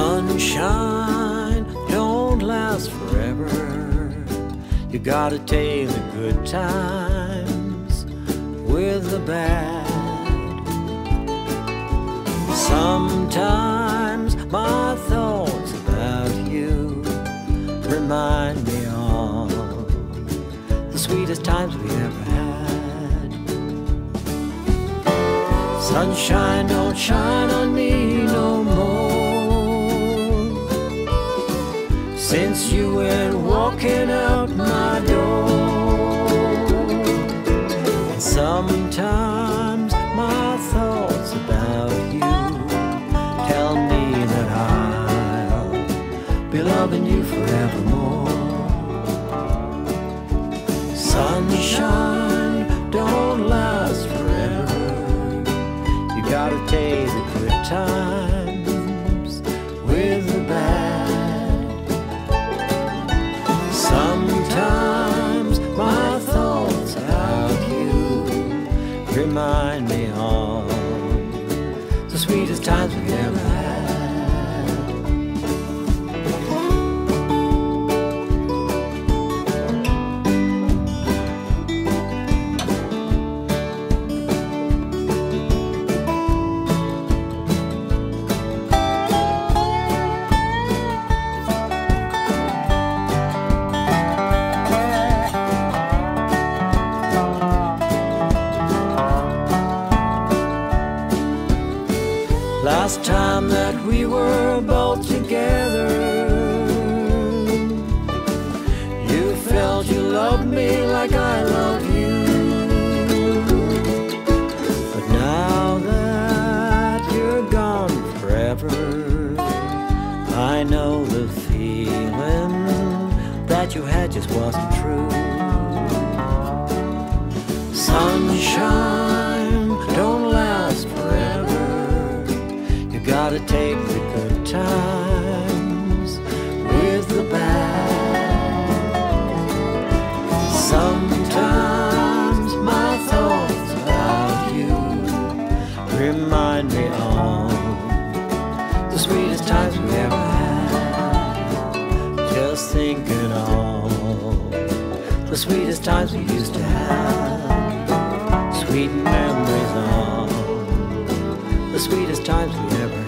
Sunshine don't last forever. You gotta take the good times with the bad. Sometimes my thoughts about you remind me of the sweetest times we ever had. Sunshine don't shine on me no more, since you went walking out my door. And sometimes my thoughts about you tell me that I'll be loving you forevermore. Sunshine don't last forever. You gotta take the good times with the bad. Sometimes my thoughts about you remind me of the sweetest times we ever had. Last time that we were both together, you felt you loved me like I love you. But now that you're gone forever, I know the feeling that you had just wasn't true. Sunshine don't last forever. Gotta take the good times with the bad. Sometimes my thoughts about you remind me of the sweetest times we ever had. Just thinking of the sweetest times we used to have. Sweet memories of the sweetest times we ever had.